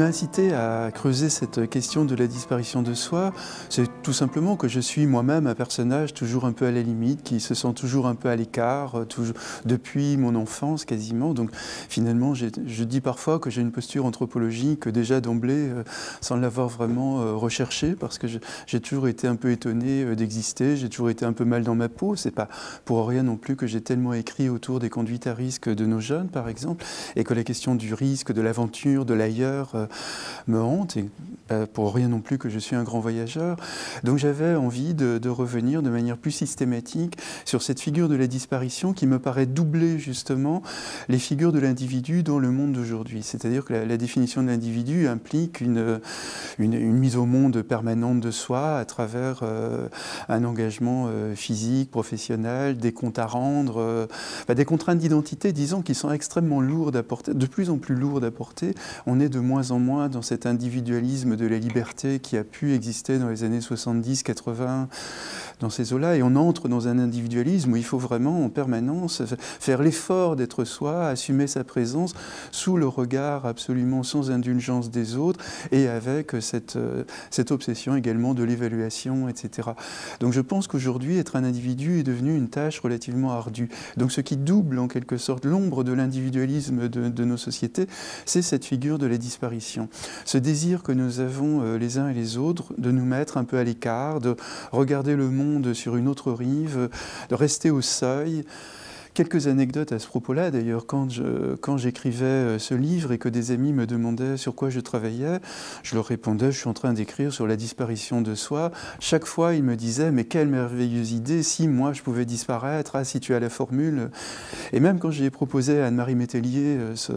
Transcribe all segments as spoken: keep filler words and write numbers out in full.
m'a incité à creuser cette question de la disparition de soi. C'est tout simplement que je suis moi-même un personnage toujours un peu à la limite, qui se sent toujours un peu à l'écart, toujours, depuis mon enfance quasiment. Donc finalement, je dis parfois que j'ai une posture anthropologique déjà d'emblée, euh, sans l'avoir vraiment euh, recherchée, parce que j'ai toujours été un peu étonné euh, d'exister, j'ai toujours été un peu mal dans ma peau. C'est pas pour rien non plus que j'ai tellement écrit autour des conduites à risque de nos jeunes, par exemple, et que la question du risque, de l'aventure, de l'ailleurs euh, me hante, et euh, pour rien non plus que je suis un grand voyageur. Donc j'avais envie de, de revenir de manière plus systématique sur cette figure de la disparition qui me paraît doubler justement les figures de l'individu dans le monde d'aujourd'hui. C'est-à-dire que la, la définition de l'individu implique une, une, une mise au monde permanente de soi à travers euh, un engagement euh, physique, professionnel, des comptes à rendre, euh, ben des contraintes d'identité, disons, qui sont extrêmement lourdes à porter, de plus en plus lourdes à porter. On est de moins en moins dans cet individualisme de la liberté qui a pu exister dans les années soixante-dix, quatre-vingts, dans ces eaux-là, et on entre dans un individualisme où il faut vraiment en permanence faire l'effort d'être soi, assumer sa présence sous le regard absolument sans indulgence des autres, et avec cette, cette obsession également de l'évaluation, et cetera. Donc je pense qu'aujourd'hui, être un individu est devenu une tâche relativement ardue. Donc ce qui double en quelque sorte l'ombre de l'individualisme de, de nos sociétés, c'est cette figure de la disparition. Ce désir que nous avons les uns et les autres de nous mettre un peu à l'écart, de regarder le monde sur une autre rive, de rester au seuil. Quelques anecdotes à ce propos-là, d'ailleurs, quand je, quand j'écrivais ce livre et que des amis me demandaient sur quoi je travaillais, je leur répondais, je suis en train d'écrire sur la disparition de soi. Chaque fois, ils me disaient, mais quelle merveilleuse idée, si moi je pouvais disparaître, ah, si tu as la formule. Et même quand j'ai proposé à Anne-Marie Métellier ce,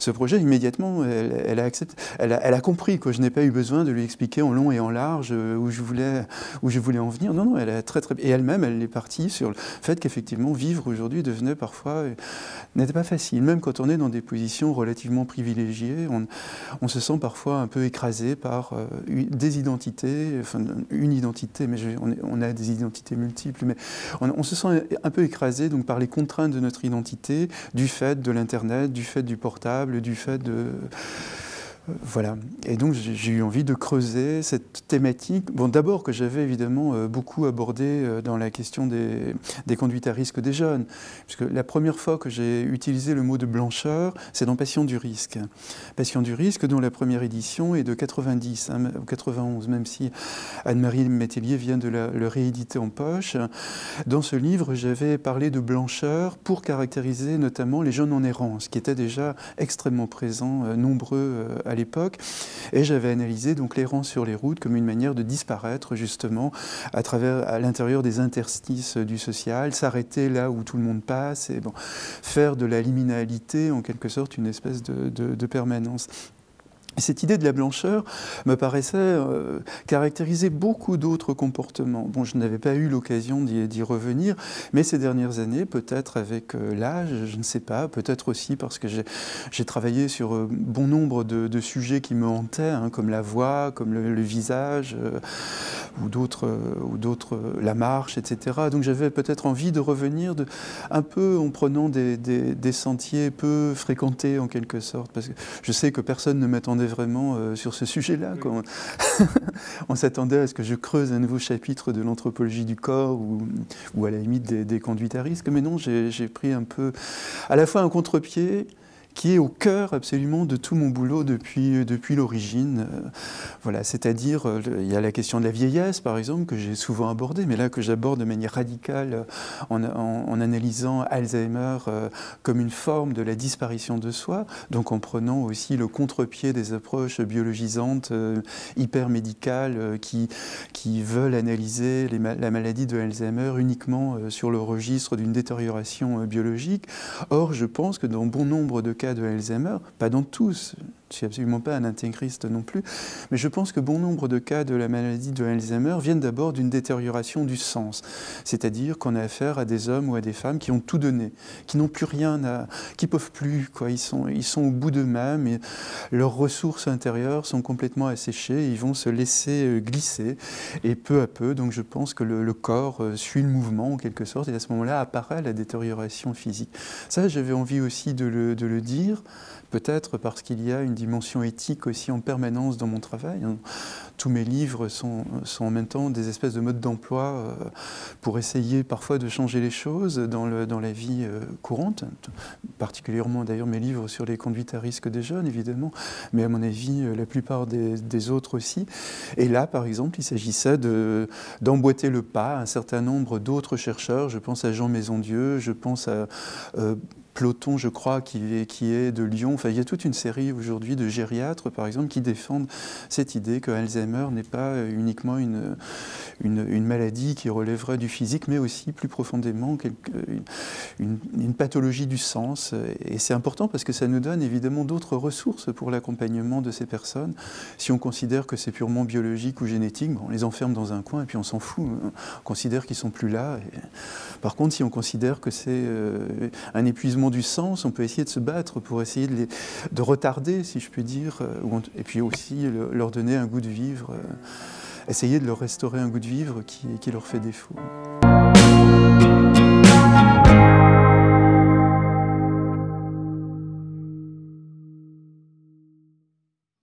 ce projet, immédiatement, elle, elle, a accepté, elle, a, elle a compris que je n'ai pas eu besoin de lui expliquer en long et en large où je voulais, où je voulais en venir. Non, non, elle a très, très... Et elle-même, elle est partie sur le fait qu'effectivement, vivre aujourd'hui, devenait parfois, n'était pas facile. Même quand on est dans des positions relativement privilégiées, on, on se sent parfois un peu écrasé par euh, des identités, enfin une identité, mais je, on, on a des identités multiples, mais on, on se sent un peu écrasé donc, par les contraintes de notre identité, du fait de l'Internet, du fait du portable, du fait de... Voilà. Et donc j'ai eu envie de creuser cette thématique. Bon, d'abord que j'avais évidemment beaucoup abordé dans la question des, des conduites à risque des jeunes. Puisque la première fois que j'ai utilisé le mot de blancheur, c'est dans Passion du risque. Passion du risque dont la première édition est de quatre-vingt-dix, hein, quatre-vingt-onze, même si Anne-Marie Métellier vient de la, le rééditer en poche. Dans ce livre, j'avais parlé de blancheur pour caractériser notamment les jeunes en errance, qui étaient déjà extrêmement présents, euh, nombreux euh, à l'époque, et j'avais analysé donc l'errance sur les routes comme une manière de disparaître justement à travers, à l'intérieur des interstices du social, s'arrêter là où tout le monde passe et bon, faire de la liminalité en quelque sorte une espèce de, de, de permanence. Cette idée de la blancheur me paraissait euh, caractériser beaucoup d'autres comportements. Bon, je n'avais pas eu l'occasion d'y revenir, mais ces dernières années, peut-être avec euh, l'âge, je ne sais pas, peut-être aussi parce que j'ai travaillé sur euh, bon nombre de, de sujets qui me hantaient, hein, comme la voix, comme le, le visage, euh, ou d'autres, euh, la marche, et cetera. Donc j'avais peut-être envie de revenir de, un peu en prenant des, des, des sentiers peu fréquentés en quelque sorte, parce que je sais que personne ne m'attendait vraiment euh, sur ce sujet-là. Oui. On s'attendait à ce que je creuse un nouveau chapitre de l'anthropologie du corps ou, ou à la limite des, des conduites à risque. Mais non, j'ai pris un peu à la fois un contre-pied qui est au cœur absolument de tout mon boulot depuis, depuis l'origine. Euh, voilà, c'est-à-dire, euh, il y a la question de la vieillesse, par exemple, que j'ai souvent abordée, mais là que j'aborde de manière radicale en, en, en analysant Alzheimer euh, comme une forme de la disparition de soi, donc en prenant aussi le contre-pied des approches biologisantes, euh, hyper médicales, euh, qui, qui veulent analyser les ma la maladie de Alzheimer uniquement euh, sur le registre d'une détérioration euh, biologique. Or, je pense que dans bon nombre de cas de Alzheimer, pas dans tous, je ne suis absolument pas un intégriste non plus, mais je pense que bon nombre de cas de la maladie de Alzheimer viennent d'abord d'une détérioration du sens, c'est-à-dire qu'on a affaire à des hommes ou à des femmes qui ont tout donné, qui n'ont plus rien, à, qui ne peuvent plus, quoi. Ils sont, ils sont au bout d'eux-mêmes, et leurs ressources intérieures sont complètement asséchées, et ils vont se laisser glisser, et peu à peu, donc je pense que le, le corps suit le mouvement en quelque sorte, et à ce moment-là apparaît la détérioration physique. Ça, j'avais envie aussi de le, de le dire, peut-être parce qu'il y a une dimension éthique aussi en permanence dans mon travail. Tous mes livres sont, sont en même temps des espèces de modes d'emploi pour essayer parfois de changer les choses dans, le, dans la vie courante, particulièrement d'ailleurs mes livres sur les conduites à risque des jeunes, évidemment, mais à mon avis la plupart des, des autres aussi. Et là, par exemple, il s'agissait d'emboîter le pas à un certain nombre d'autres chercheurs. Je pense à Jean Maison-Dieu, je pense à... Euh, Ploton, je crois, qui est, qui est de Lyon. Enfin, il y a toute une série aujourd'hui de gériatres, par exemple, qui défendent cette idée que Alzheimer n'est pas uniquement une, une, une maladie qui relèverait du physique, mais aussi, plus profondément, quelque, une, une pathologie du sens. Et c'est important parce que ça nous donne évidemment d'autres ressources pour l'accompagnement de ces personnes. Si on considère que c'est purement biologique ou génétique, bon, on les enferme dans un coin et puis on s'en fout. On considère qu'ils ne sont plus là. Et... Par contre, si on considère que c'est euh, un épuisement du sens, on peut essayer de se battre pour essayer de, les, de retarder, si je puis dire, et puis aussi leur donner un goût de vivre, essayer de leur restaurer un goût de vivre qui, qui leur fait défaut.